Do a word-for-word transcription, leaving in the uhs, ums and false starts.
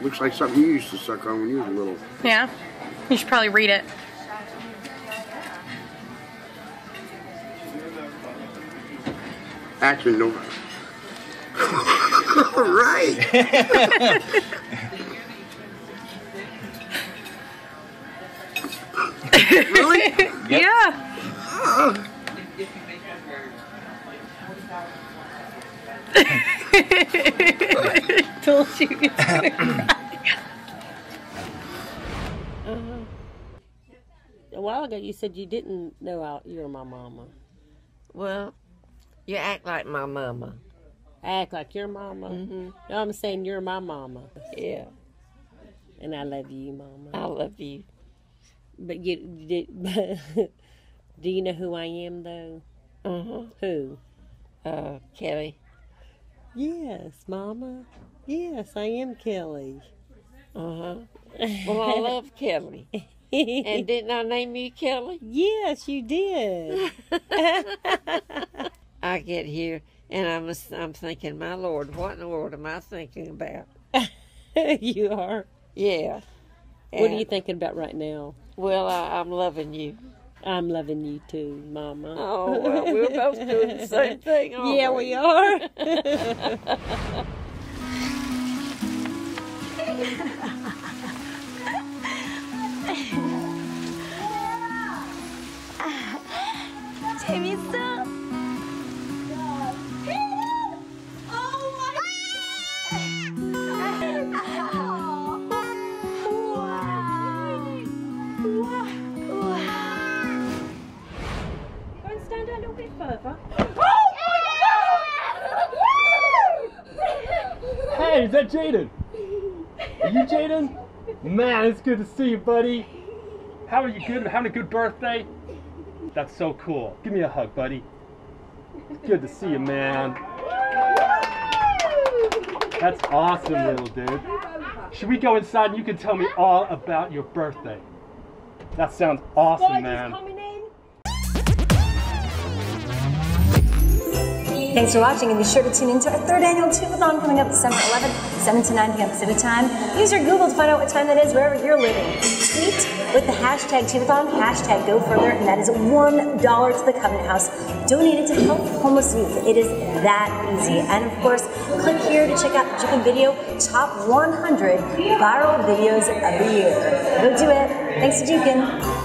Looks like something you used to suck on when you were little. Yeah. You should probably read it. Actually, no. Right! Really? Yep. Yeah. Uh. I told you it's gonna cry. Uh, a while ago you said you didn't know I, you were my mama. Well, you act like my mama. I act like your mama? Mm-hmm. No, I'm saying you're my mama. Yeah. And I love you, mama. I love you. But you, did, do you know who I am, though? Uh-huh. Who? Uh, Kelly. Yes, mama. Yes, I am Kelly. Uh-huh. Well, I love Kelly. And didn't I name you Kelly? Yes, you did. I get here, and I'm, I'm thinking, my Lord, what in the world am I thinking about? You are? Yeah. What and, are you thinking about right now? Well, I, I'm loving you. I'm loving you too, mama. Oh, well, we're both doing the same thing, aren't we? Yeah, we are. 재밌어? Hey, is that Jaden? Are you Jaden? Man, it's good to see you, buddy. How are you? Good? Having a good birthday? That's so cool. Give me a hug, buddy. Good to see you, man. That's awesome, little dude. Should we go inside and you can tell me all about your birthday? That sounds awesome, man. Thanks for watching, and be sure to tune into our third annual Tubeathon coming up December eleventh, seven to nine P M Pacific time. Use your Google to find out what time that is wherever you're living. Tweet with the hashtag Tubeathon, hashtag Go Further, and that is one dollar to the Covenant House. Donate it to help homeless youth. It is that easy. And of course, click here to check out the Jukin Video Top one hundred Viral Videos of the Year. Go do it. Thanks to Jukin.